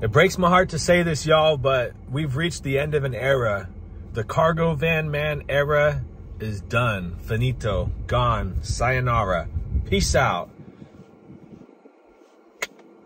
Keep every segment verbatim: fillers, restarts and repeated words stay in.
It breaks my heart to say this, y'all, but we've reached the end of an era. The cargo van man era is done. Finito. Gone. Sayonara. Peace out.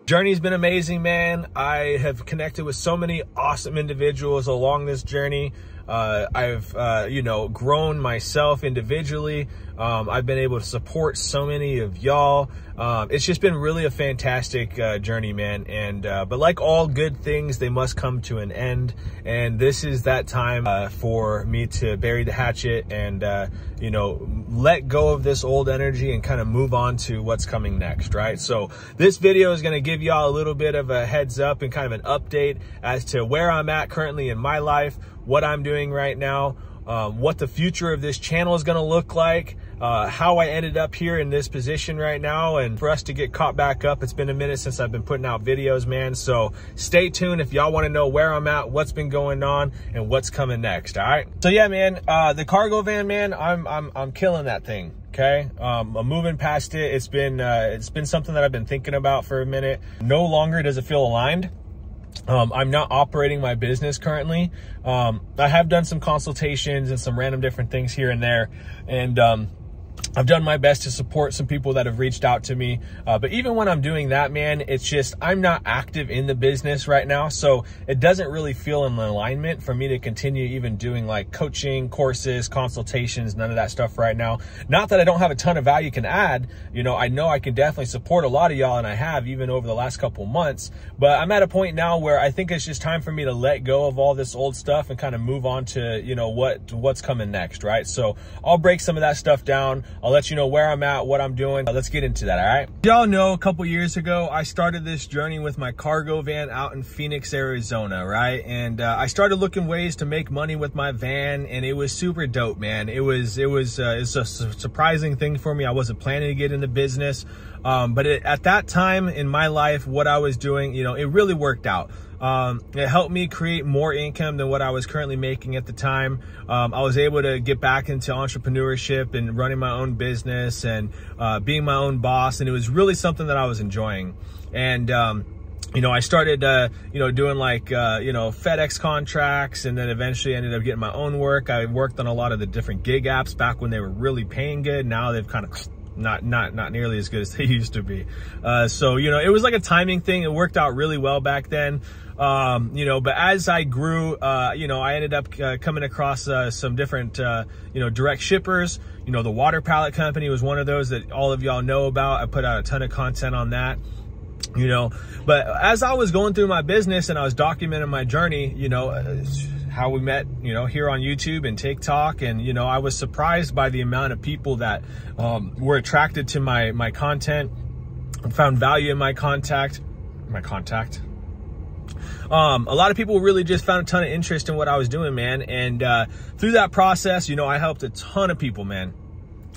Journey's been amazing, man. I have connected with so many awesome individuals along this journey. Uh, I've, uh, you know, grown myself individually. Um, I've been able to support so many of y'all. Um, it's just been really a fantastic uh, journey, man. And uh, but like all good things, they must come to an end. And this is that time uh, for me to bury the hatchet and, uh, you know, let go of this old energy and kind of move on to what's coming next, right? So this video is going to give y'all a little bit of a heads up and kind of an update as to where I'm at currently in my life, what I'm doing right now, um, what the future of this channel is going to look like, uh, how I ended up here in this position right now, and for us to get caught back up. It's been a minute since I've been putting out videos, man. So stay tuned if y'all want to know where I'm at, what's been going on, and what's coming next. All right. So yeah, man, uh, the cargo van, man, I'm I'm I'm killing that thing. Okay, um, I'm moving past it. It's been uh, it's been something that I've been thinking about for a minute. No longer does it feel aligned. Um, I'm not operating my business currently. Um, I have done some consultations and some random different things here and there. And, um, I've done my best to support some people that have reached out to me. Uh, but even when I'm doing that, man, it's just, I'm not active in the business right now. So it doesn't really feel in alignment for me to continue even doing like coaching, courses, consultations, none of that stuff right now. Not that I don't have a ton of value can add, you know, I know I can definitely support a lot of y'all, and I have even over the last couple months, but I'm at a point now where I think it's just time for me to let go of all this old stuff and kind of move on to, you know, what, what's coming next, right? So I'll break some of that stuff down. I'll let you know where I'm at, what I'm doing. Let's get into that, all right? Y'all know a couple years ago, I started this journey with my cargo van out in Phoenix, Arizona, right? And uh, I started looking ways to make money with my van, and it was super dope, man. It was it was uh, it's a su surprising thing for me. I wasn't planning to get into business, um, but it, at that time in my life, what I was doing, you know, it really worked out. Um, it helped me create more income than what I was currently making at the time. Um, I was able to get back into entrepreneurship and running my own business and uh, being my own boss. And it was really something that I was enjoying. And, um, you know, I started, uh, you know, doing like, uh, you know, FedEx contracts, and then eventually ended up getting my own work. I worked on a lot of the different gig apps back when they were really paying good. Now they've kind of... Not, not, not nearly as good as they used to be. Uh, so, you know, it was like a timing thing. It worked out really well back then. Um, you know, but as I grew, uh, you know, I ended up uh, coming across, uh, some different, uh, you know, direct shippers. You know, the Water Pallet company was one of those that all of y'all know about. I put out a ton of content on that. You know, but as I was going through my business and I was documenting my journey, you know, uh, how we met, you know, here on YouTube and TikTok. And, you know, I was surprised by the amount of people that um, were attracted to my, my content, found value in my contact, my contact. Um, a lot of people really just found a ton of interest in what I was doing, man. And uh, through that process, you know, I helped a ton of people, man.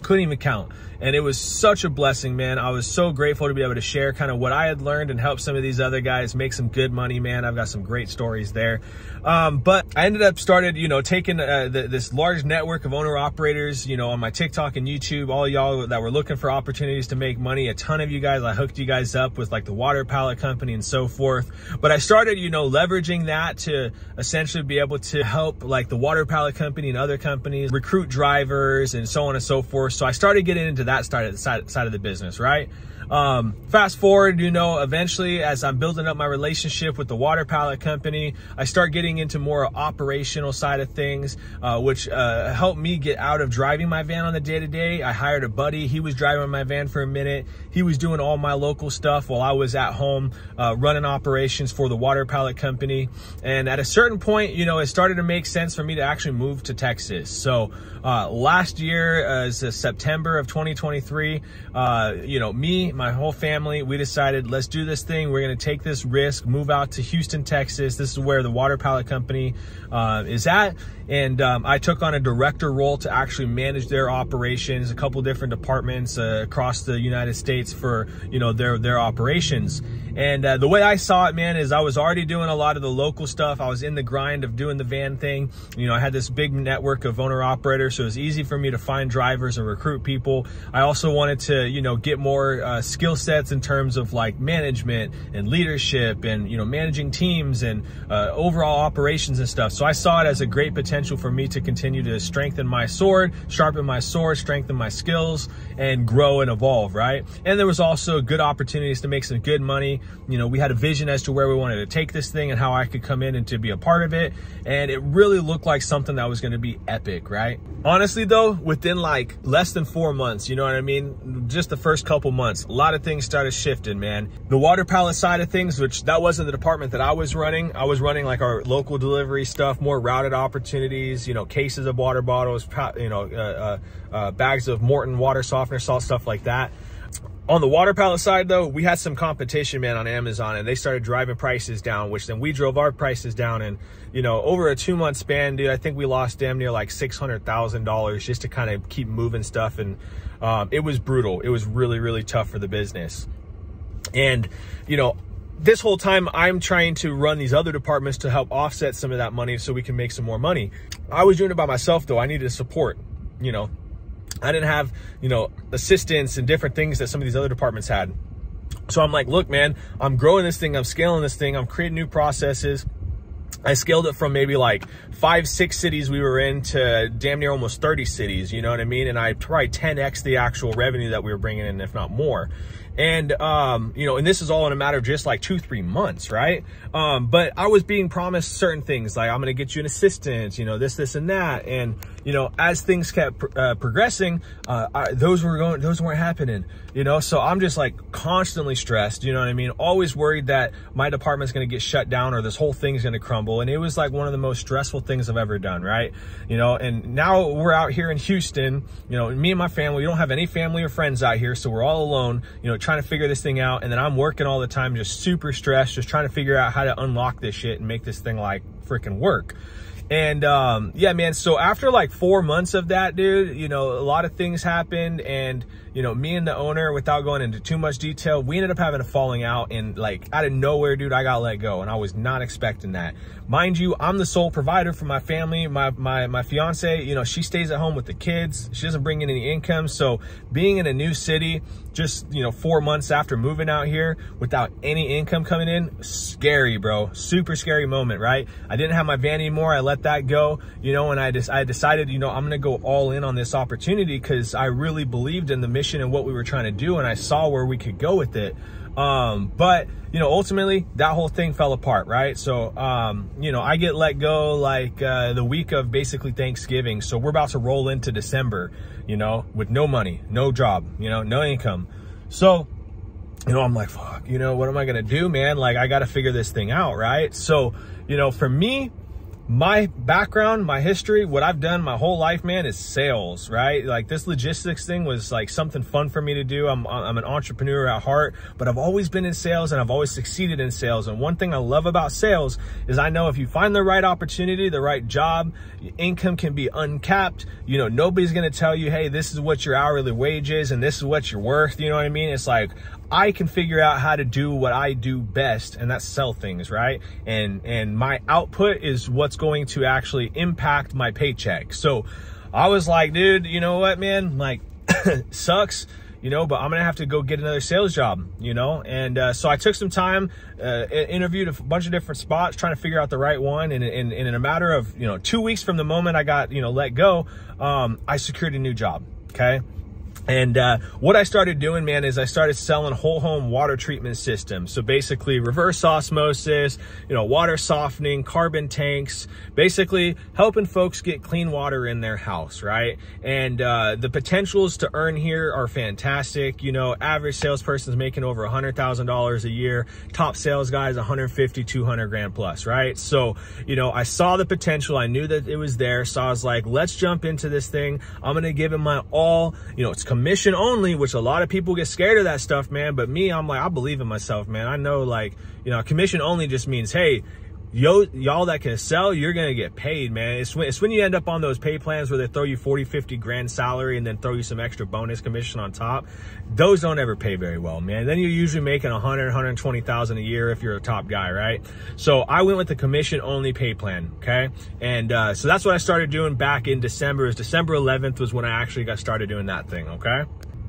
Couldn't even count. And it was such a blessing, man. I was so grateful to be able to share kind of what I had learned and help some of these other guys make some good money, man. I've got some great stories there. Um, but I ended up started, you know, taking uh, the, this large network of owner operators, you know, on my TikTok and YouTube, all y'all that were looking for opportunities to make money. A ton of you guys, I hooked you guys up with like the Water Pallet company and so forth. But I started, you know, leveraging that to essentially be able to help like the Water Pallet company and other companies recruit drivers and so on and so forth. So I started getting into that side of the business, right? Um, fast forward, you know, eventually as I'm building up my relationship with the Water Pallet company, I start getting into more operational side of things, uh, which uh, helped me get out of driving my van on the day to day. I hired a buddy. He was driving my van for a minute. He was doing all my local stuff while I was at home uh, running operations for the Water Pallet company. And at a certain point, you know, it started to make sense for me to actually move to Texas. So uh, last year, uh, as September of twenty twenty-three, uh, you know, me, my whole family, we decided, let's do this thing. We're going to take this risk, move out to Houston, Texas. This is where the Water Pallet company uh, is at. And um, I took on a director role to actually manage their operations, a couple different departments uh, across the United States for, you know, their, their operations. And uh, the way I saw it, man, is I was already doing a lot of the local stuff. I was in the grind of doing the van thing. You know, I had this big network of owner operators, so it was easy for me to find drivers and recruit people. I also wanted to, you know, get more uh, skill sets in terms of like management and leadership and, you know, managing teams and uh, overall operations and stuff. So I saw it as a great potential for me to continue to strengthen my sword, sharpen my sword, strengthen my skills, and grow and evolve, right? And there was also good opportunities to make some good money. You know, we had a vision as to where we wanted to take this thing and how I could come in and to be a part of it. And it really looked like something that was going to be epic, right? Honestly, though, within like less than four months, you know what I mean? Just the first couple months, a lot of things started shifting, man. The Water Pallet side of things, which that wasn't the department that I was running. I was running like our local delivery stuff, more routed opportunities, you know, cases of water bottles, you know, uh, uh, uh, bags of Morton water softener salt, stuff like that. On the Water Pallet side, though, we had some competition, man, on Amazon, and they started driving prices down, which then we drove our prices down. And, you know, over a two month span, dude, I think we lost damn near like six hundred thousand dollars just to kind of keep moving stuff. And um, it was brutal. It was really, really tough for the business. And, you know, this whole time I'm trying to run these other departments to help offset some of that money so we can make some more money. I was doing it by myself, though. I needed support, you know. I didn't have, you know, assistants and different things that some of these other departments had. So I'm like, look, man, I'm growing this thing. I'm scaling this thing. I'm creating new processes. I scaled it from maybe like five, six cities we were in to damn near almost thirty cities. You know what I mean? And I probably ten X the actual revenue that we were bringing in, if not more. And, um, you know, and this is all in a matter of just like two, three months, right? Um, but I was being promised certain things, like I'm going to get you an assistant, you know, this, this, and that. And, you know, as things kept uh, progressing, uh, I, those were going, those weren't happening, you know? So I'm just like constantly stressed, you know what I mean? Always worried that my department's going to get shut down or this whole thing's going to crumble. And it was like one of the most stressful things I've ever done, right? You know, and now we're out here in Houston, you know, me and my family, we don't have any family or friends out here. So we're all alone, you know, trying to figure this thing out. And then I'm working all the time, just super stressed, just trying to figure out how to unlock this shit and make this thing like freaking work. And, um, yeah, man. So after like four months of that, dude, you know, a lot of things happened. And, you know, me and the owner, without going into too much detail, we ended up having a falling out, and like out of nowhere, dude, I got let go. And I was not expecting that. Mind you, I'm the sole provider for my family. My, my, my fiance, you know, she stays at home with the kids. She doesn't bring in any income. So being in a new city, just, you know, four months after moving out here without any income coming in, scary, bro. Super scary moment, right? I didn't have my van anymore. I let that go, you know, and I just, I decided, you know, I'm going to go all in on this opportunity because I really believed in the mission and what we were trying to do. And I saw where we could go with it. Um, but you know, ultimately that whole thing fell apart. Right. So, um, you know, I get let go like, uh, the week of basically Thanksgiving. So we're about to roll into December, you know, with no money, no job, you know, no income. So, you know, I'm like, fuck, you know, what am I going to do, man? Like, I got to figure this thing out. Right. So, you know, for me, my background, my history, what I've done my whole life, man, is sales, right? Like this logistics thing was like something fun for me to do. I'm, I'm an entrepreneur at heart, but I've always been in sales and I've always succeeded in sales. And one thing I love about sales is I know if you find the right opportunity, the right job, income can be uncapped. You know, nobody's going to tell you, hey, this is what your hourly wage is and this is what you're worth. You know what I mean? It's like, I can figure out how to do what I do best, and that's sell things, right? And and my output is what's going to actually impact my paycheck. So I was like, dude, you know what, man? Like, sucks, you know, but I'm going to have to go get another sales job, you know? And uh, so I took some time, uh, interviewed a bunch of different spots, trying to figure out the right one. And, and, and in a matter of, you know, two weeks from the moment I got, you know, let go, um, I secured a new job, okay? And uh, what I started doing, man, is I started selling whole home water treatment systems. So basically reverse osmosis, you know, water softening, carbon tanks, basically helping folks get clean water in their house, right? And uh, the potentials to earn here are fantastic. You know, average salesperson's making over one hundred thousand dollars a year. Top sales guys, one fifty, two hundred grand plus, right? So, you know, I saw the potential. I knew that it was there. So I was like, let's jump into this thing. I'm going to give it my all. You know, it's commission only, which a lot of people get scared of that stuff, man. But me, I'm like, I believe in myself, man. I know, like, you know, commission only just means, hey, yo, y'all that can sell, you're going to get paid, man. It's when, it's when you end up on those pay plans where they throw you forty, fifty grand salary and then throw you some extra bonus commission on top. Those don't ever pay very well, man. Then you're usually making a hundred, a hundred twenty thousand a year if you're a top guy, right? So I went with the commission only pay plan, okay? And uh, so that's what I started doing back in December. It was December eleventh was when I actually got started doing that thing, okay?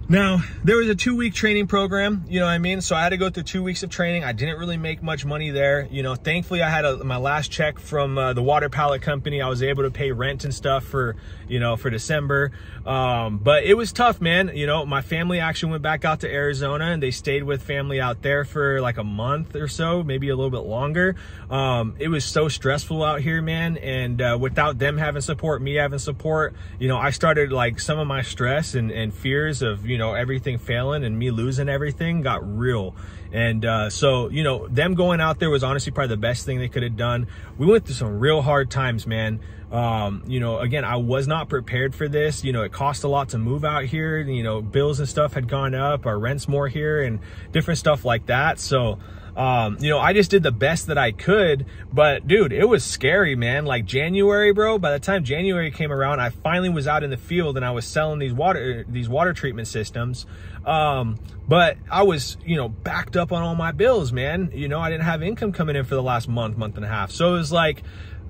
Now, there was a two week training program, you know what I mean? So I had to go through two weeks of training. I didn't really make much money there. You know, thankfully I had a, my last check from uh, the Water Pallet company. I was able to pay rent and stuff for, you know, for December. Um, but it was tough, man. You know, my family actually went back out to Arizona and they stayed with family out there for like a month or so, maybe a little bit longer. Um, it was so stressful out here, man. And uh, without them having support, me having support, you know, I started like some of my stress and, and fears of, you know, You know, everything failing and me losing everything got real. And uh, so, you know, them going out there was honestly probably the best thing they could have done. We went through some real hard times, man. Um, you know, again, I was not prepared for this. You know, it cost a lot to move out here. You know, bills and stuff had gone up, our rent's more here and different stuff like that. So, Um, you know, I just did the best that I could, but dude, it was scary, man. Like January, bro, by the time January came around, I finally was out in the field and I was selling these water, these water treatment systems. Um, but I was, you know, backed up on all my bills, man. You know, I didn't have income coming in for the last month, month and a half. So it was like,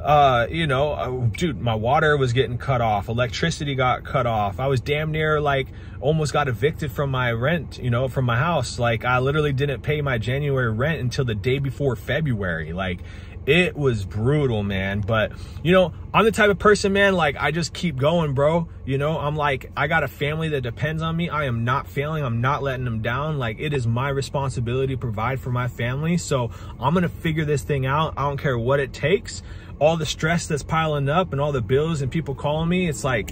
uh, you know, uh, dude, my water was getting cut off. Electricity got cut off. I was damn near like almost got evicted from my rent, you know, from my house. Like I literally didn't pay my January rent until the day before February. Like it was brutal, man. But you know, I'm the type of person, man, like I just keep going, bro. You know, I'm like, I got a family that depends on me. I am not failing. I'm not letting them down. Like it is my responsibility to provide for my family. So I'm going to figure this thing out. I don't care what it takes. All the stress that's piling up and all the bills and people calling me, it's like,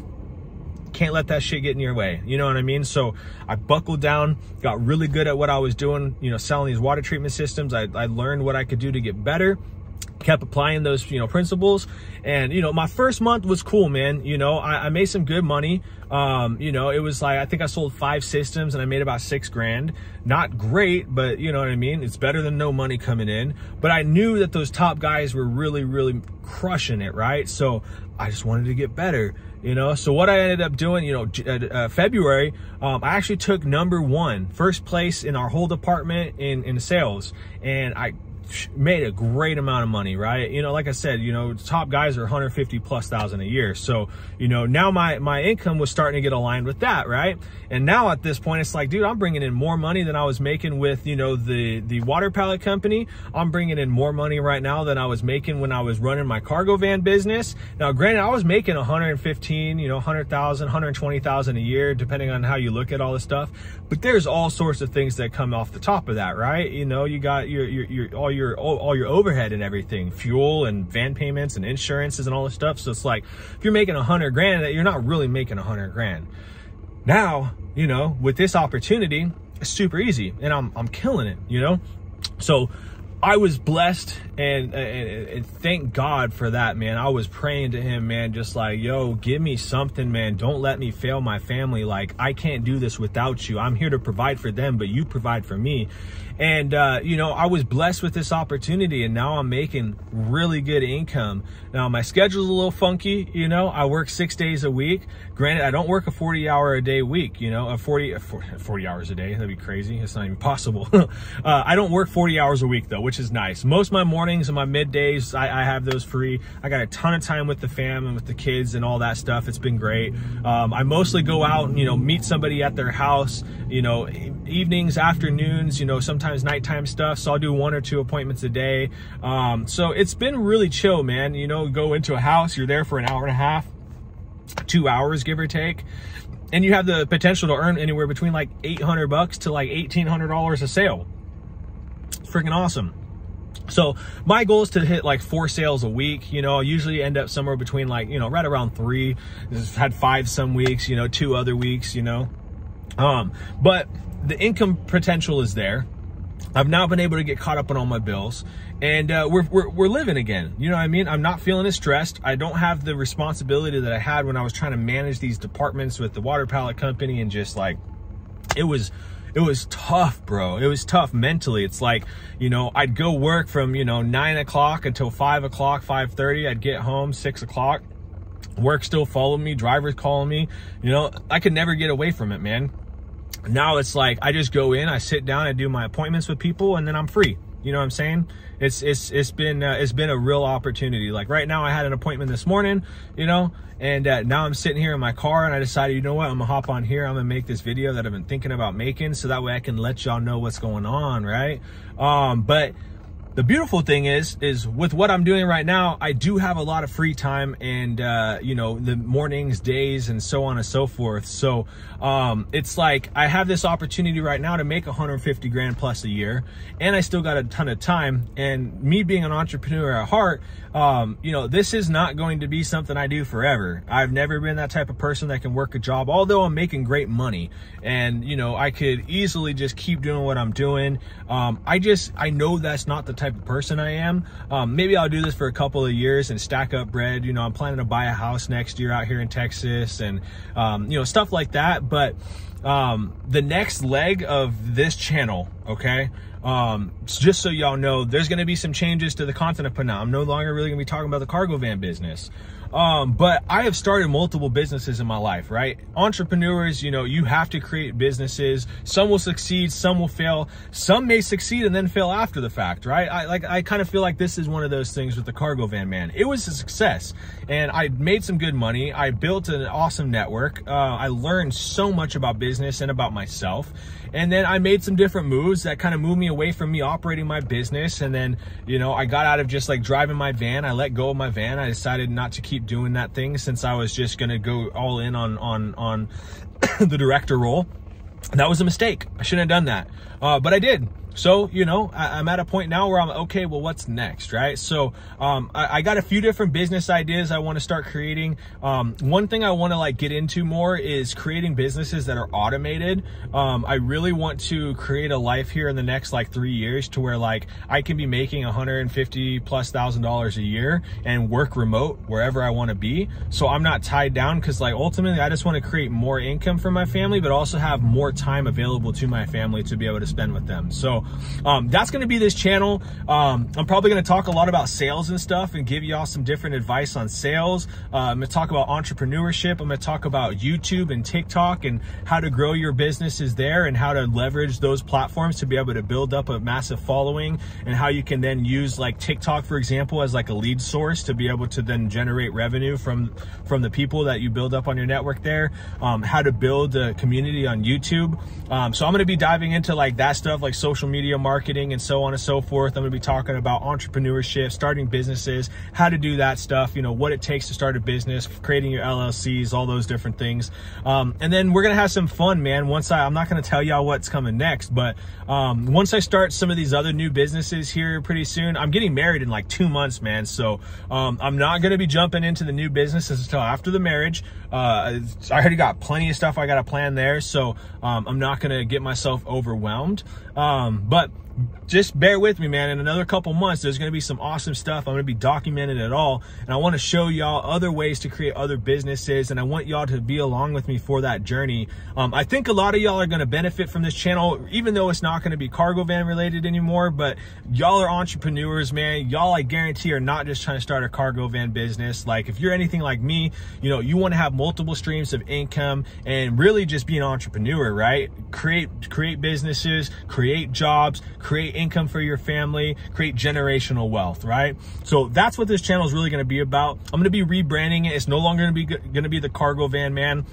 can't let that shit get in your way. You know what I mean? So I buckled down, got really good at what I was doing, you know, selling these water treatment systems. I, I learned what I could do to get better. Kept applying those, you know, principles. And, you know, my first month was cool, man. You know, I, I made some good money. Um, you know, it was like, I think I sold five systems and I made about six grand. Not great, but you know what I mean? It's better than no money coming in. But I knew that those top guys were really, really crushing it, right? So I just wanted to get better, you know? So what I ended up doing, you know, uh, February, um, I actually took number one, first place in our whole department in, in sales. And I made a great amount of money, right? You know, like I said, you know, top guys are a hundred fifty plus thousand a year. So, you know, now my, my income was starting to get aligned with that, right? And now at this point, it's like, dude, I'm bringing in more money than I was making with, you know, the, the Water Pallet company. I'm bringing in more money right now than I was making when I was running my cargo van business. Now, granted, I was making a hundred fifteen, you know, a hundred thousand, a hundred twenty thousand a year, depending on how you look at all this stuff. But there's all sorts of things that come off the top of that, right? You know, you got your, your, your, all your your all your overhead and everything, fuel and van payments and insurances and all this stuff. So it's like, if you're making a hundred grand, that you're not really making a hundred grand. Now, you know, with this opportunity, it's super easy and I'm, I'm killing it, you know? So I was blessed and, and, and thank God for that, man. I was praying to him, man, just like, yo, give me something, man. Don't let me fail my family. Like, I can't do this without you. I'm here to provide for them, but you provide for me. And, uh, you know, I was blessed with this opportunity and now I'm making really good income. Now, my schedule's a little funky, you know, I work six days a week. Granted, I don't work a forty hour a day week, you know, a forty, forty hours a day. That'd be crazy. It's not even possible. uh, I don't work forty hours a week though, which is nice. Most of my mornings and my middays, I, I have those free. I got a ton of time with the fam and with the kids and all that stuff. It's been great. Um, I mostly go out and, you know, meet somebody at their house, you know, evenings, afternoons, you know, sometimes nighttime stuff. So I'll do one or two appointments a day. Um, so it's been really chill, man. You know, go into a house, you're there for an hour and a half, two hours, give or take. And you have the potential to earn anywhere between like eight hundred bucks to like eighteen hundred dollars a sale. It's freaking awesome. So my goal is to hit like four sales a week. You know, I usually end up somewhere between like, you know, right around three. I've had five some weeks, you know, two other weeks, you know. Um, but the income potential is there. I've now been able to get caught up on all my bills and uh, we're, we're, we're living again. You know what I mean? I'm not feeling as stressed. I don't have the responsibility that I had when I was trying to manage these departments with the Water Pallet company and just like, it was, it was tough, bro. It was tough mentally. It's like, you know, I'd go work from, you know, nine o'clock until five o'clock, five thirty. I'd get home six o'clock. Work still following me, drivers calling me, you know, I could never get away from it, man. Now it's like, I just go in, I sit down, I do my appointments with people, and then I'm free. You know what I'm saying? It's, it's, it's been, uh, it's been a real opportunity. Like right now I had an appointment this morning, you know, and uh, now I'm sitting here in my car and I decided, you know what, I'm gonna hop on here. I'm gonna make this video that I've been thinking about making so that way I can let y'all know what's going on. Right. Um, but the beautiful thing is, is with what I'm doing right now, I do have a lot of free time and, uh, you know, the mornings, days, and so on and so forth. So, um, it's like, I have this opportunity right now to make a hundred fifty grand plus a year, and I still got a ton of time. And me being an entrepreneur at heart, um, you know, this is not going to be something I do forever. I've never been that type of person that can work a job, although I'm making great money and, you know, I could easily just keep doing what I'm doing. Um, I just, I know that's not the type type of person I am. Um, maybe I'll do this for a couple of years and stack up bread. You know, I'm planning to buy a house next year out here in Texas and, um, you know, stuff like that. But, um, the next leg of this channel, okay. Um, just so y'all know, there's going to be some changes to the content I put out. I'm no longer really gonna be talking about the cargo van business. Um, but I have started multiple businesses in my life, right? Entrepreneurs, you know, you have to create businesses. Some will succeed, some will fail. Some may succeed and then fail after the fact, right? I like, I kind of feel like this is one of those things with the cargo van, man. It was a success and I made some good money. I built an awesome network. Uh, I learned so much about business and about myself. And then I made some different moves that kind of moved me away from me operating my business. And then, you know, I got out of just like driving my van. I let go of my van. I decided not to keep doing that thing since I was just gonna go all in on on on the director role. That was a mistake. I shouldn't have done that, uh, but I did. So, you know, I, I'm at a point now where I'm okay, well, what's next, right? So um, I, I got a few different business ideas I want to start creating. Um, one thing I want to like get into more is creating businesses that are automated. Um, I really want to create a life here in the next like three years to where like I can be making a hundred fifty plus thousand dollars a year and work remote wherever I want to be. So I'm not tied down, because like ultimately I just want to create more income for my family, but also have more time available to my family to be able to spend with them. So Um, that's going to be this channel. Um, I'm probably going to talk a lot about sales and stuff and give y'all some different advice on sales. Uh, I'm going to talk about entrepreneurship. I'm going to talk about YouTube and TikTok and how to grow your businesses there and how to leverage those platforms to be able to build up a massive following, and how you can then use like TikTok, for example, as like a lead source to be able to then generate revenue from, from the people that you build up on your network there. Um, how to build a community on YouTube. Um, so I'm going to be diving into like that stuff, like social media. media marketing and so on and so forth. I'm going to be talking about entrepreneurship, starting businesses, how to do that stuff, you know, what it takes to start a business, creating your L L Cs, all those different things. Um, and then we're going to have some fun, man. Once I, I'm not going to tell y'all what's coming next, but um, once I start some of these other new businesses here pretty soon, I'm getting married in like two months, man. So um, I'm not going to be jumping into the new businesses until after the marriage. Uh, I already got plenty of stuff I got to plan there. So um, I'm not going to get myself overwhelmed. Um, But just bear with me, man. In another couple months, there's going to be some awesome stuff. I'm going to be documenting it all. And I want to show y'all other ways to create other businesses. And I want y'all to be along with me for that journey. Um, I think a lot of y'all are going to benefit from this channel, even though it's not going to be cargo van related anymore. But y'all are entrepreneurs, man. Y'all, I guarantee, are not just trying to start a cargo van business. Like if you're anything like me, you know, you want to have multiple streams of income and really just be an entrepreneur, right? Create, create businesses, create jobs, create income for your family, create generational wealth, right? So that's what this channel is really going to be about. I'm going to be rebranding it. It's no longer going to be going to be the cargo van man.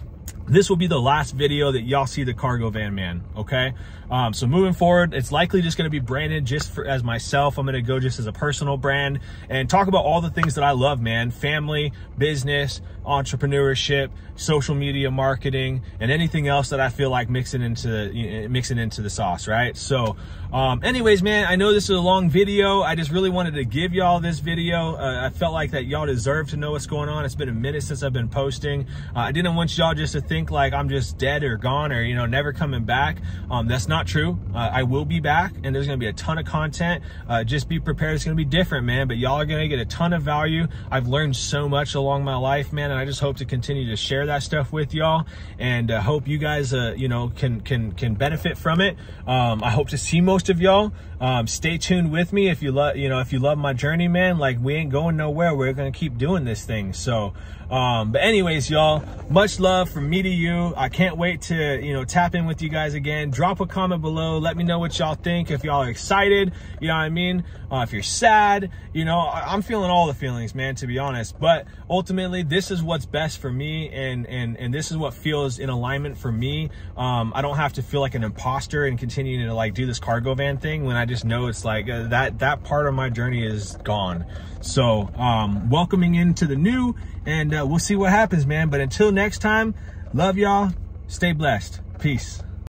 This will be the last video that y'all see the cargo van man, okay? Um, so moving forward, it's likely just going to be branded just for, as myself. I'm going to go just as a personal brand and talk about all the things that I love, man. Family, business, entrepreneurship, social media marketing, and anything else that I feel like mixing into, you know, mixing into the sauce, right? So um, anyways, man, I know this is a long video. I just really wanted to give y'all this video. Uh, I felt like that y'all deserve to know what's going on. It's been a minute since I've been posting. Uh, I didn't want y'all just to think think like I'm just dead or gone or, you know, never coming back. Um, that's not true. Uh, I will be back, and there's going to be a ton of content. Uh, just be prepared. It's going to be different, man, but y'all are going to get a ton of value. I've learned so much along my life, man, and I just hope to continue to share that stuff with y'all, and uh, hope you guys, uh, you know, can, can, can benefit from it. Um, I hope to see most of y'all. Um, stay tuned with me. If you love, you know, if you love my journey, man, like we ain't going nowhere. We're going to keep doing this thing. So, um, but anyways, y'all, much love from me to you. I can't wait to, you know, tap in with you guys again. Drop a comment below. Let me know what y'all think. If y'all are excited, you know what I mean? Uh, if you're sad, you know, I I'm feeling all the feelings, man, to be honest, but ultimately this is what's best for me. And, and, and this is what feels in alignment for me. Um, I don't have to feel like an imposter and continue to like do this cargo van thing when I just know it's like uh, that, that part of my journey is gone. So, um, welcoming into the new, and uh, we'll see what happens, man. But until next time, love y'all. Stay blessed. Peace.